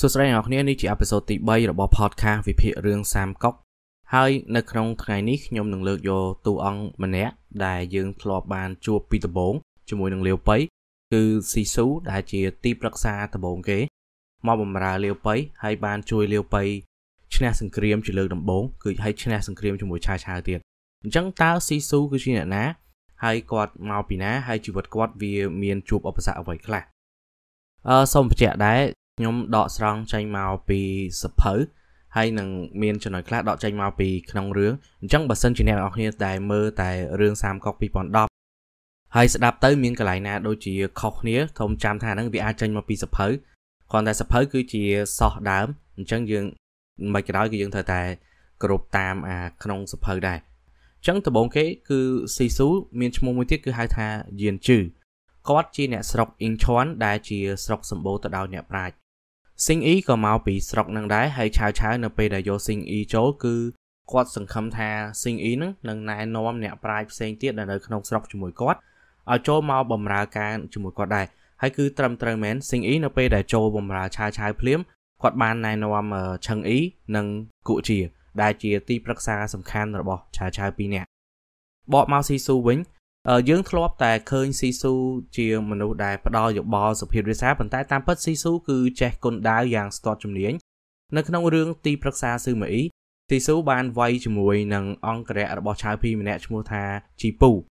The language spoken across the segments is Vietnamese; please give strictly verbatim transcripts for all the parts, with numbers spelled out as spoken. សួស្តីអ្នកនរគ្នានេះជាអេពីសូតទី nhóm đọ xong tranh màu pì sập hở hay nằng miền cho nói khác đọ tranh màu pì nòng rướng chẳng bật sân chỉ nè học như tài mơ tài rương sam cọc pì bọn đọp hay sẽ đạp tới miền cái lại nè đôi chỉ khóc nía thông trăm thà năng bị ai tranh màu pì sập hở còn tài sập hở cứ chỉ sọ đám chẳng dường mấy cái đó cứ dường thời tài group tam à nòng sập hở đài chẳng từ bốn cái cứ xì xú miền trong môn môi tiết cứ hai thà diền trừ cót chi nè sọc in chón đài chỉ sọc sầm bố từ đầu nè praj sinh ý có máu bị sọc năng đái hay chào cháo nè pê đã vô sinh ý chỗ cứ quát sừng khâm tha sinh ý nắng nâng nai nom nè prai sen tiết là đời không sọc cho mùi quát ở chỗ mau bầm ra ca cho mùi quát đài hay cứ trầm trầm mến sinh ý nè pê đã trâu bầm ra chào cháo phím quát ban nai nom ở chân ý nâng cụ chìa đài chìa ti praksa sầm khan rồi bỏ chào cháo pi nè bỏ mau si su vĩnh ở dưỡng club tại khơi sisu chia mình đủ đại bắt đầu dục bò sập hiệp risa vận tải tam phất sisu cứ che con đá vàng store trong nến nơi khăn ông riêng ti praksa sư mỹ sisu ban vay chìm mùi nằng on kẹt bò chai pi mình nè chim mua tha chi pu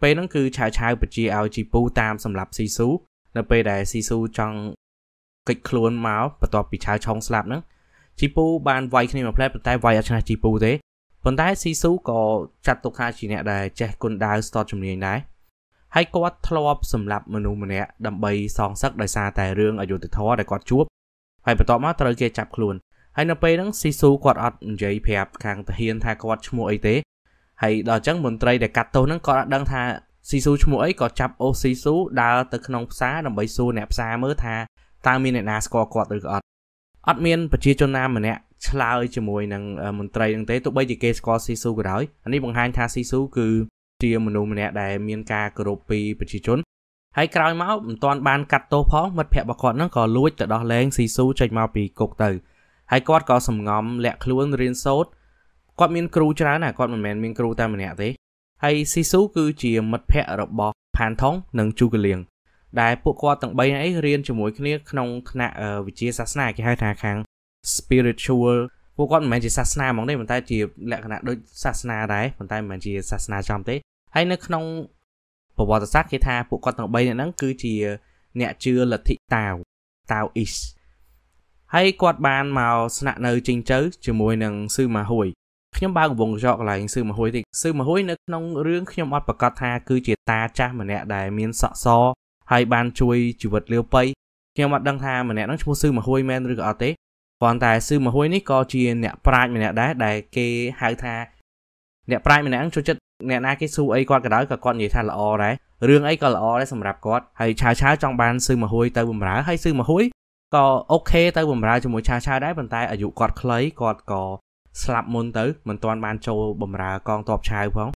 pe nắng cứ chai chai bật chi ao chi pu tam sầm lập sisu nơi pe đại sisu trong kịch luôn máu và tọt bị chai trong slap nắng chi pu ban vay khi mà play vận tải vay ở trên chi pu thế phần tái xí xú có chặt tục hai chỉ nè đài che con đá store trong nền đá hay có throw up sầm lạp mình u mình nè đầm bay song sắc đời xa tài riêng ở chỗ từ thó để quạt chuốc hay bật tọt mắt tới kia chặt luôn hay nè pe đắng xí xú quạt ọt giấy phép càng thể hiện thay quạt chmua y tế hay đòi trắng mình tây để cắt tô nắng có đang tha xí xú chmua ấy có chặt ô xí xú đá từ khung xá đầm bay xu nẹp xa mới tha ta mi nè nà score quạt được ọt ọt miên bật chia cho nam mình nè lại cho mùi nâng mình trai nâng tế tụi bây giờ kê score sisu của đói anh đi bằng hai tha sisu cứ chia mình nụ mình nè đài miên ca coropi và chỉ trốn hay cào máu toàn ban cắt tô phó mất phép bà con nó có lúi từ đó lên sisu tranh màu bị cột từ hay con có sầm ngóm lẹ luôn riêng sốt con miên cru cho nó là con mình mèn miên cru ta mình nè thế hay sisu cứ chia mất phép ở bò phản thống nâng chu cái liền đài bộ con tặng bay ấy riêng cho mùi kia không nạ vị trí sát này cái hai thà kháng spiritual của con mình chỉ sasna mong đây mình ta chỉ lại cái đôi sasna đấy mình ta mình chỉ sasna trong thế hay nó không bảo bảo sát cái tha của con tàu bay này nó cứ chỉ nhẹ chưa là thị tàu tàu is hay quạt bàn màu sạ nơi trình chớ chỉ mùi nằng sư mà hồi nhóm ba của vùng dọ lại sư mà hồi thì sư mà hồi nó không riêng nhóm bắt bạc tha cứ chỉ ta cha mình nhẹ đài miên sọ so hay ban chui chỉ vật liêu pay nhóm bắt đăng tha mình nhẹ nó mua sư mà hồi men được ở tế còn tại sư mà hôi nick co chia nẹp pride mình nè đá đài kê hai tha nẹp pride mình nè ăn cho chất nè na cái su ấy con cái đó cả con gì tha là o đấy riêng ấy còn là o đấy sầm rạp con hay cha cha trong ban sư mà hôi tay bùm rá hay sư mà hôi co ok tay bùm rá cho mỗi cha cha đấy bàn tay ở dụ cọt lấy cọt cò slap môn tới mình toàn ban châu bùm rá con top trai phải không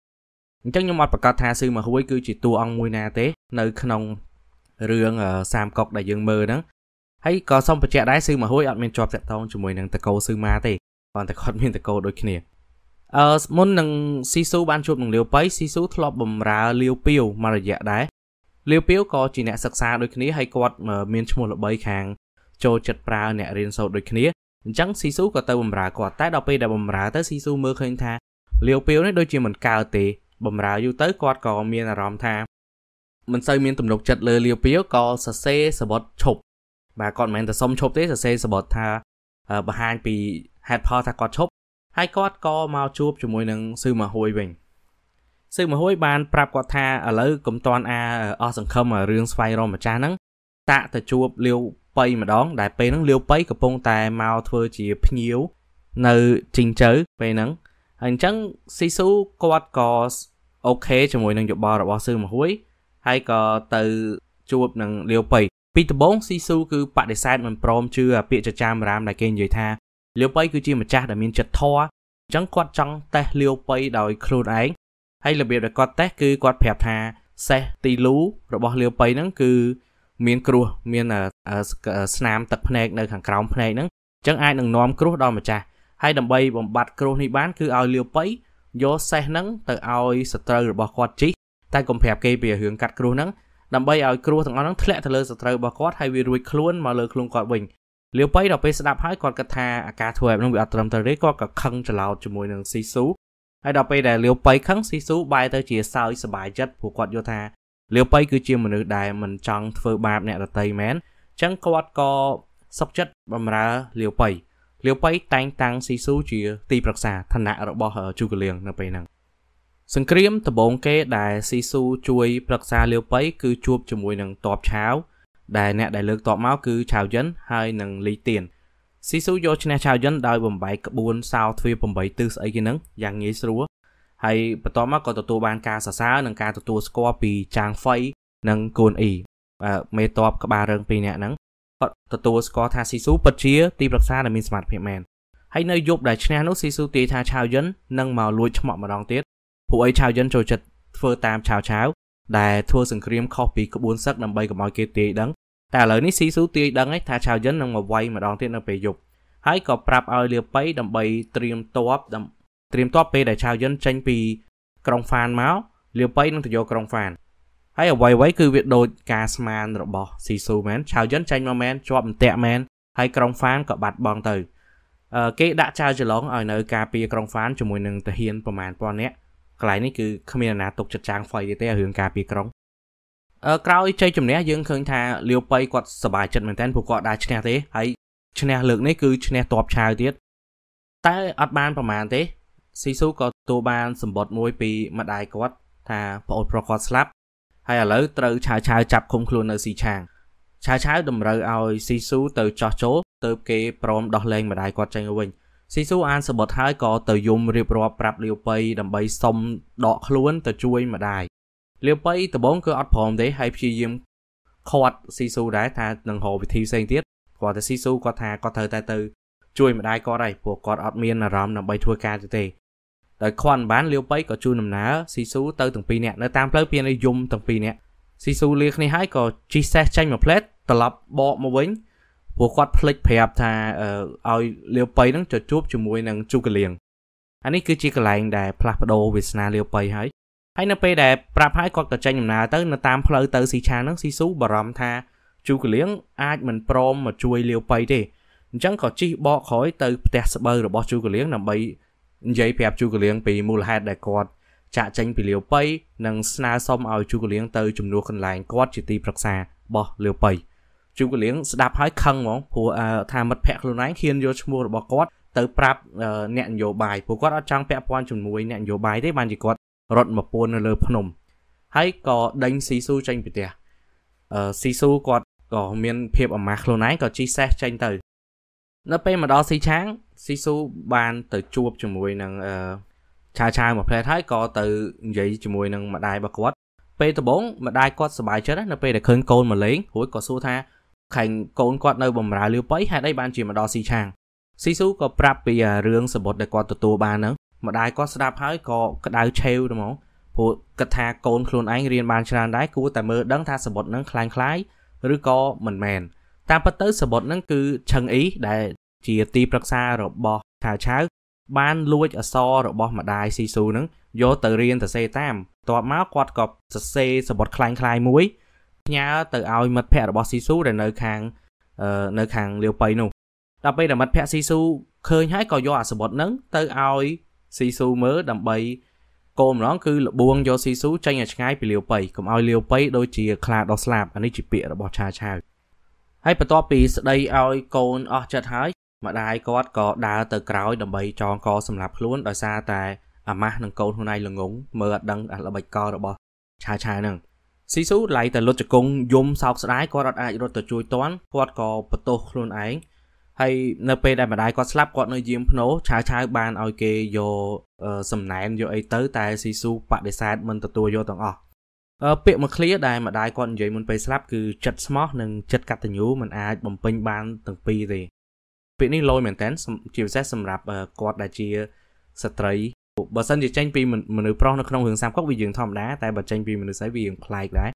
chắc nhưng mà bậc tha sư mà hôi cứ chỉ tu ông mui na tế nơi khăn riêng ở sam cọc đại dương mơ đó hay có xong phải chạy đáy sư mà hối ọt mình chọp chạy thông cho mùi nâng tà câu sư ma thì còn tà khót mình tà câu đôi kia ờ môn nâng si su ban chụp nâng liều bấy si su thọ bầm ra liều piêu mà là dạ đáy liều piêu có chỉ nẹ sạc xa đôi kia hay quạt mà miên cho một lộ bấy kháng cho chật ra nẹ riêng sâu đôi kia chẳng si su có tàu bầm ra quạt tái đọc bây đã bầm ra tới si su mơ khênh tha liều piêu này đôi chì mình cao tì bầm ra dù tới quạt có miên là rõm tha mình xây miên tùm độc chật lơ liều piêu có sạc xe sạc bọt chụp bà con mình ta xong chụp thế là xe sờ bọt tha bà hai bị hạt pho tha con chụp hai con co mau chụp cho mùi nâng sư mà hôi bình sư mà hôi bàn prap con tha ở lỡ cầm toàn a ở sừng khâm ở riêng xoay rồi mà cha nắng tạ ta chụp liêu pay mà đón đại pay nắng liêu pay cặp bông tài mau thưa chỉ nhiều nơi trình chớ về nắng hình trắng xí xú con co ok cho mùi nâng chụp bò rồi bò sư mà hôi hai co từ chụp nâng liêu pay bốn sisu cứ bạn để sai mình prom chưa bịa cho cha mà làm lại kênh vậy tha liều bay cứ chi mà cha đã miên chật thoa chẳng quạt trăng té liều bay đòi khôn ánh hay là biệt là quạt té cứ quạt phẹp tha xe tì lú rồi bỏ liều bay nắng cứ miên cua miên là snam tập này nơi hàng còng này nữa chẳng ai đừng nom cua đo mà cha hay đầm bay bồng bạt cua thì bán cứ ao liều bấy gió xe nắng từ ao sờ bỏ quạt chí tay cầm phèp cây bìa hướng cắt cua nắng đầm bay ao cua thằng nó nắng thẹn thằng lơ sờ bỏ quạt hay vì đuôi khluôn mà lơ khluôn quạt bình liều bấy đọc bê sẽ đạp hái quạt cắt thà cá thuê nó bị ạt tầm tờ đấy quạt cả khăng trở lao cho mùi nương xí xú hay đọc bê để liều bấy khăng xí xú bay tới chia sao ít bài chất của quạt vô thà liều bay cứ chia một nữ đại mình chẳng phơi bạp nè là tây mén chẳng có có sốc chất bầm ra liều bay liều bay tăng tăng xí xú chia tì bạc xà thân nạ rồi bỏ ở chu liền nó bay nằng sừng kiếm từ bốn cái đại xí xú chui bạc xà liều bay cứ chuột cho mùi nương tọp cháo đại nè đại lực tọp máu cứ chào dân hai nằng lấy tiền xí xú vô trên chào dân đòi bầm bảy buôn sao thuê bầm bảy tư ấy cái nấng dạng nghĩ xúa hay bắt đầu mà có tụi ban ca sả sá nâng ca tụi score pì trang phây nâng cồn ỉ và mê top các bà rừng pì nè nâng tụi score tha xí xú bật chia ti bạc xa là mình smart man hay nơi dục đại chne nốt xí xú ti tha chào dân nâng màu lùi chọm mà đong tiết phụ ấy chào dân trồi chật phơ tam chào cháo đại thua sừng cream copy có bốn sắc nằm bay của mọi kia ti đắng ta lời ní xí xú ti đắng ấy tha chào dân nâng mà quay mà đong tiết nâng về dục hãy có prap ao liệp bay đầm bay trim top đầm tìm top p để chào dân tranh pì krong fan máu liều bay nó tự do krong fan hay ở quay quấy cứ việc đôi casman rồi bỏ xì xù men chào dân tranh mà men cho mình tẹt men hay krong fan có bạt bong từ ờ, cái đã chào giờ lóng ở nơi cà pì krong fan cho mùi nương thể hiện bờ màn pon nè cái này ní cứ không biết là tục chật trang phơi để hướng cà pì krong ờ cào chơi chùm nè dương khương thà liều bay quạt sờ bài chân mình tên phục quạt đại chne thế hay chne lượng ní cứ chne top chào tiết tại ở ban bờ màn thế xí xú có tù ban sầm bọt môi pì mặt đài quát thà bột pro slap hay là lỡ từ chào chào chập không khuôn ở xì chàng chào chào đầm rơi ao xí xú từ cho chố từ cái prom đọt lên mặt đài quát tranh ở mình xí xú an sầm bọt hai có từ dùng riệp rọp rạp liều pay đầm bay xong đọt luôn từ chui mặt đài liều pay từ bốn cơ ắt phồng để hay phi diêm quát xí xú đá thà đằng hồ bị thi sen tiết còn từ xí xú có thà có thời tài từ chui mặt đài có đây buộc quát ắt miên là rầm đầm bay thua ca cho tê đời khoan bán liêu bấy có chu nằm ná xí xú tới từng pi nè nơi tam plei pi nơi dùng từng pi nè xí xú liệt này hái có chia sẻ tranh một plate tập lập bọ một bánh vừa quát plate phèp thà ao liêu bấy nó chợt chụp chụp mũi năng chu cái liền anh ấy cứ chỉ cái lạnh để plapado việt nam liêu bấy hái hãy nơi pe để prap hái quát tập tranh nằm ná tới nơi tam plei tới xí cha nó xí xú bà rầm thà chu cái liền ai mình prom mà chui liêu bấy đi chẳng có chi bọ khói tới tesber rồi bọ chu cái liền nằm bấy dây phép chu cái liếng bị mù hạt đại quạt trả tranh bị liều bay nâng sna xong ao chu cái liếng tới chùm nuôi khẩn lại quạt chỉ ti bạc xa bỏ liều bay chu cái liếng đạp hái khăng món phù thà mật phẹt luôn ấy khiến vô mua bỏ quạt tới prap nẹn nhiều bài phù quạt ở trang phẹt quan chùm nuôi nẹn nhiều bài đấy bàn chỉ quạt rọt một buôn ở lơ phnom hãy có đánh xí su tranh bị tè xí su quạt có miền phép ở mạc luôn ấy có chi xét tranh tới nó pe mà đó xí tráng xí xú ban từ chuột cho mùi năng cha cha một phe thái co từ vậy cho mùi năng mà đai bạc quất pe từ bốn mà đai quất sờ bài chết nó pe để khơi côn mà lấy hối có xu tha khành côn quất nơi bầm rà liêu bấy hay đây ban chỉ mà đó xí tràng xí xú có prap bây giờ riêng sờ bột để quất từ tua ban nữa mà đai quất sờ đạp hái co cái đai treo đúng không phụ cái tha côn khôn anh riêng ban tràn đái cua tại mơ đấng tha sờ bột nó khang khái rứa co mình mèn ta bắt tới sờ bột nó cứ chân ý để chỉ ti bạc xa rồi bỏ thả cháo ban lôi ở so rồi bỏ mà đai xì xù nắng vô từ riêng từ xe tam tọt máu quạt cọp xe sờ bọt khanh khai muối nhá từ ao mật phe rồi bỏ xì xù để nơi hàng nơi hàng liều pay nụ đặc biệt là mật phe xì xù khơi hái cò do sờ bọt nắng từ ao xì xù mới đầm bay cồn nó cứ buông do xì xù tranh nhà ngay bị liều pay cùng ao liều pay đôi chỉ khla đo slab anh ấy chỉ bịa rồi bỏ trà trà hay bắt to pì đây ao cồn ở chật hái mà đai quát có đá từ cõi đầm bay tròn co sầm lạp luôn đòi xa tại à má nâng câu hôm nay là ngúng mờ đăng là bạch co rồi bò cha cha nâng xí xú lại từ lót chợ cung zoom sau sải quát đặt ai rồi từ chui toán quát có potato luôn ấy hay np đây mà đai quát slap quát nơi diêm nấu cha cha ban ao kê vô sầm nén vô ấy tới tại xí xú bạn để xa mình từ tua vô tầng ở bịa mà clear đây mà đai quát vậy mình phải slap cứ chật smart nâng chật cắt từ nhú mình ai bầm pin ban từng pi gì vì ní lôi mình tên chiều xét xâm rạp quạt đại chia sạch trấy bởi sân chỉ tranh phim mình nữ pro nó không hướng xăm khóc vì dưỡng thòm đá tại bởi tranh phim mình nữ xảy vì dưỡng like đấy.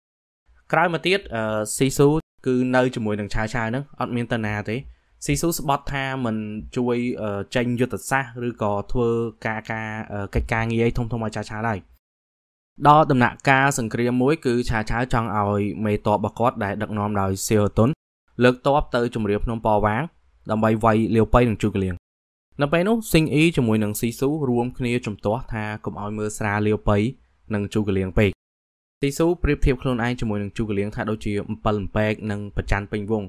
Cái mà tiết xí xú cứ nơi chùi đằng chai chai nữa ở miền tây na thế si số sport tha mình chui tranh vô tịch xa rồi có thua ca ca cái ca nghe ấy thông thông ngoài chai chai này đó tầm nạ ca sừng kia muối cứ chai chai trong ỏi mày to bạc cốt đại đặc nom đời siêu tốn lực to tới chùm điệp nông bò ván đầm bay vay liều bay đằng chui liền nằm bay nút sinh ý chùi đằng si số ruộng kia chùm to tha cùng ỏi mưa xa liều bay đằng chui liền bay tí số prepare khôn ai cho mùi nâng chu liếng thay đôi chi bẩn bẹt nâng bật chăn bình vùng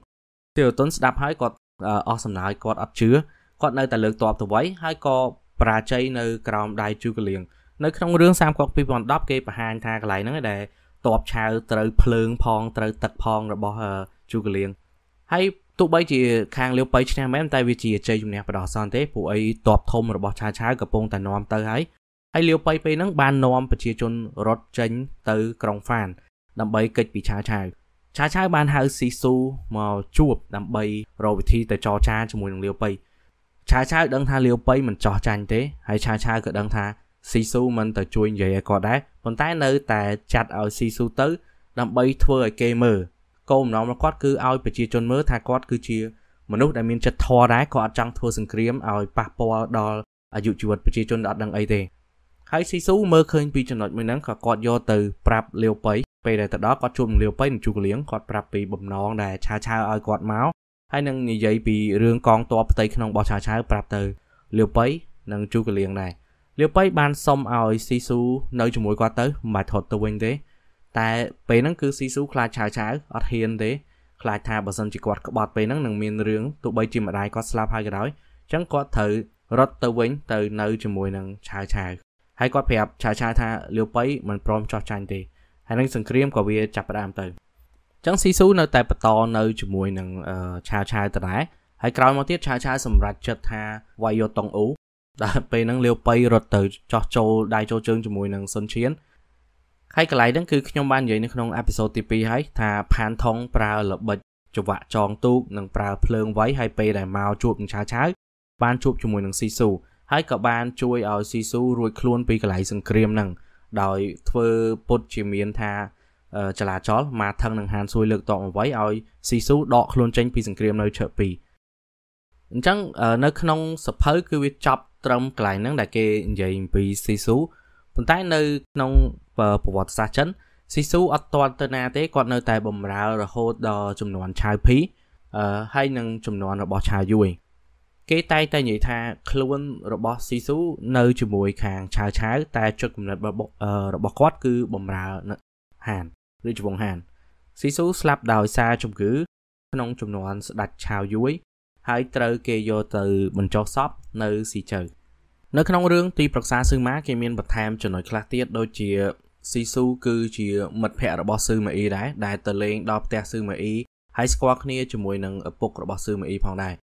tiểu tuấn đạp hai cọt awesome này cọt ấp chứa cọt nơi tài lực tọp từ váy hai cọt pra chơi nơi còng đai chu liếng nơi trong rương sam cọt pi còn đắp kê và hàng tha cái lại nó để tọp chào từ phượng phong từ tật phong rồi bỏ chu liếng hay tụ bây chỉ khang liêu bây chăng mấy tay vì chỉ chơi chung nè và đỏ son thế phụ ấy tọp thôm rồi bỏ chà chà cặp bông tài nom tới ấy hay liều bay bay nắng ban nôm và chia chôn rót chén từ còng phản đầm bay kịch bị chá chài chá chài ban hào xì xu mà chuột đầm bay rồi thì tới trò cha cho mùi liều bay chá chài đang tha liều bay mình trò chanh thế hay chá chài cứ đang tha xì xu mình tới chui vậy còn đấy còn tái nơi tại chặt ở xì xu tới đầm bay thưa ở kê mờ câu nó mà quát cứ ao và chia chôn mớ tha quát cứ chia mà lúc đại miên chặt thò đá có trăng thua sừng kiếm ở papo đo ở dụ chuột và chia chôn đã đang ấy thế hãy xí xú mơ khơi vì cho nội mình nắng có con do từ prap liều bấy về để từ đó có chùm liều bấy chùm liếng còn prap bị bầm nón để cha cha ai quạt máu hay năng như vậy vì rương con to tây không bỏ cha cha prap từ liều bấy năng chùm liếng này liều bấy ban xong ao xí xú nơi chùm mối qua tới mà thọt từ quanh thế tại về năng cứ xí xú khai cha cha ở hiền thế khai tha bờ sông chỉ quạt các bọt về năng năng miền rương tụ bay chìm ở đây có slap hai cái đó chẳng có thử rót từ quanh từ nơi chùm mối năng cha cha hay có phép chà chà tha liều bấy mình prom cho chanh thì hay năng sừng cream có bia chặt đam từ chẳng xí xú nơi tại to nơi chùm mùi năng chà chà từ đấy hay cào một tiết chà chà sầm rạch chật tha vay vô tòng ú đã về năng liều bấy rồi từ cho châu đại châu chương chùm mùi năng sơn chiến hay cái lại đó cứ trong ban vậy nên trong episode tê pê ấy tha pan thong pra lập bịch chụp vạ tròn tu năng pra phơn váy hay pe để màu chụp chà chà ban chụp chùm mùi năng xí xú hãy các bạn chui ở xí xú rồi khluôn bị cái lại sừng cream nằng đòi thưa bột chỉ miên tha chả là chó mà thân nằng hàn xuôi lực tọt với ở xí xú đọ khluôn tranh bị sừng cream nơi chợ bì chẳng nơi không sập hơi cứ việc chọc trong cái lại nằng đại kê vậy bị xí xú còn tại nơi không vợ bột xa chấn xí xú ở toàn tây na thế còn nơi tại bầm rào rồi hô đò chùm nón chai phí hay nằng chùm nón rồi bỏ chai vui cái tay tay nhị tha khluôn robot xí xú nơi chùm mùi khang chào cháo ta cho cùng là robot quát cứ bầm ra hàn đi chùm hàn xí xú slap đào xa chùm cứ nông chùm nón đặt chào dưới hãy trơ kê vô từ mình cho shop nơi xí chờ nơi nông rương tuy bậc xa sư má kê miên bậc tham cho nội class tiết đôi chìa xí xú cứ chìa mật phẹ robot sư mà y đấy đại tờ lên đọc tè sư mà y hãy squat nia chùm mùi nâng ở bục robot sư mà y phòng này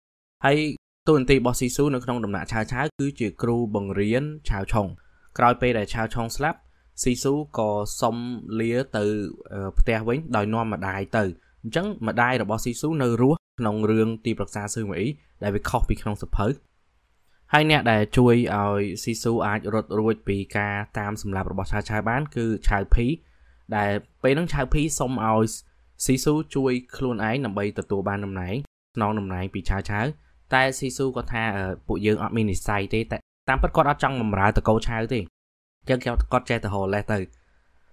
hãy tôi tin bác sĩ số nó không đồng nạ chào cháo cứ chỉ kêu bằng riêng chào chồng, còi pe để chào chồng slap, sĩ số có xong lía từ tè với đòi non mà đại từ, chẳng mà đại là bác sĩ số nơi rúa nông rương ti bậc xa xưa mỹ, đại vì không bị không sập hở, hay nè để chui ở sĩ số ai rồi rồi bị ca tam sầm lạp bậc xa chào bán cứ chào phí, để pe nó chào phí xong ở sĩ số chui khuôn ấy nằm bay từ tổ ban năm nãy, non năm nãy bị chào cháo tại xí xú có tha ở bộ dương ở mini sai thế tại tam bất con ở trong mầm ra từ câu trai thế chẳng kéo con trai từ hồ lê từ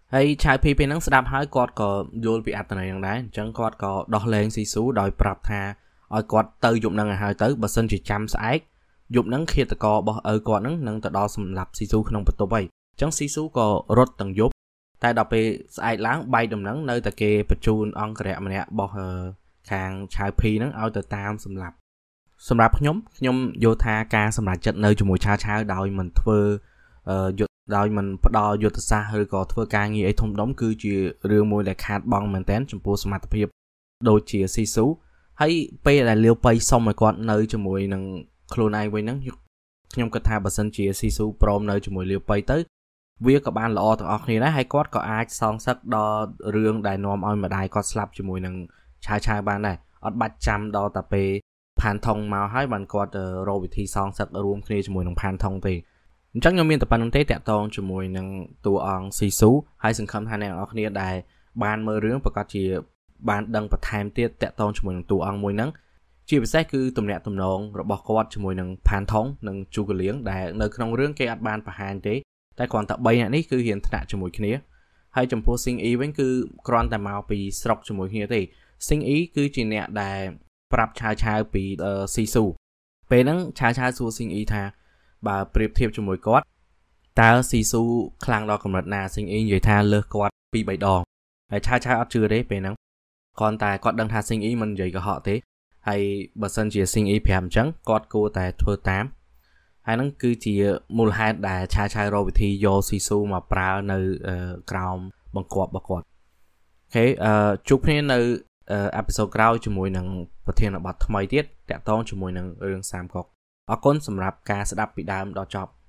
hay trai pì bên nắng đạp hai con có vô bị ạt này rằng đấy chẳng con có đo lên xí xú đòi prap tha ở con từ dụng năng hai tới bờ sân chỉ chăm sái dụng nắng khi từ co bỏ ở con nắng nắng từ đo sầm lập xí xú không bật tổ bay chẳng xí xú có rốt tầng dốt tại đọc về sai láng bay đầm nắng nơi từ kia bật chun on kẹt mà nè bỏ hờ càng trai pì nắng ao từ tam sầm lập sầm rạp nhóm nhóm vô tha ca sầm rạp trận nơi chùm mùi cha cha đòi mình thưa đòi mình đo vô từ xa hơi có thưa ca nghi ấy thông đóng cư chỉ riêng mùi là khát bong mình tén chùm bùa smart thiệp đôi chỉ xí xú hay pe là liều pay xong rồi còn nơi chùm mùi nằng clone này với nắng nhóm cơ tha bờ sân chỉ xí xú prom nơi chùm mùi liều pay tới việc các bạn là o thằng ok này đấy hay có có ai xong sắc đo riêng đại nom oi mà đại con slap chùm mùi nằng cha cha ban này ở bạch trăm đo tập pe pan thong màu hai bạn có rồi vị thi song sắp ở ruộng kia cho mùi nồng pan thong thì chắc nhóm miền tập ban tế tẹt tông cho mùi nồng tuồng xì xú hai sừng khăm hai nàng ở kia đài ban mơ rướng và các chị bàn đăng và time tiết tẹt tông cho mình tù ăn môi nắng chỉ biết xét cứ tụm nẹt tụm nòng rồi bỏ quạt cho mình nằng pan thóng nằng chu cái liếng đại nơi trong riêng cái ban và hàng thế tại còn tập bay này ní cứ hiện thật cho mình cái này hay trong posting ý vẫn cứ còn tại màu bị sọc cho mình như thế sinh ý cứ chỉ nẹt đại prab chai chai bị xì xù về nắng chai chai xù sinh ý tha bà prep thiệp cho mình quạt ta xì xù khang đo cầm lật nà sinh ý vậy tha lơ quạt bị bảy đòn hay chai chai ở chưa đấy về nắng còn tại quạt đăng tha sinh ý mình vậy cả họ thế hay bà sân chỉ sinh ý phèm trắng cọt cô tại thua tám hay nó cứ chỉ một hai đại cha trai rồi thì do xì xù mà pra nơi ground bằng cọt bằng cọt thế chúc nên nơi episode ground cho mùi nằng và thiên là bật thay tiết đẹp to cho mùi nằng ương sam cọt ở con sầm rạp ca sẽ đáp bị đam đo chọc.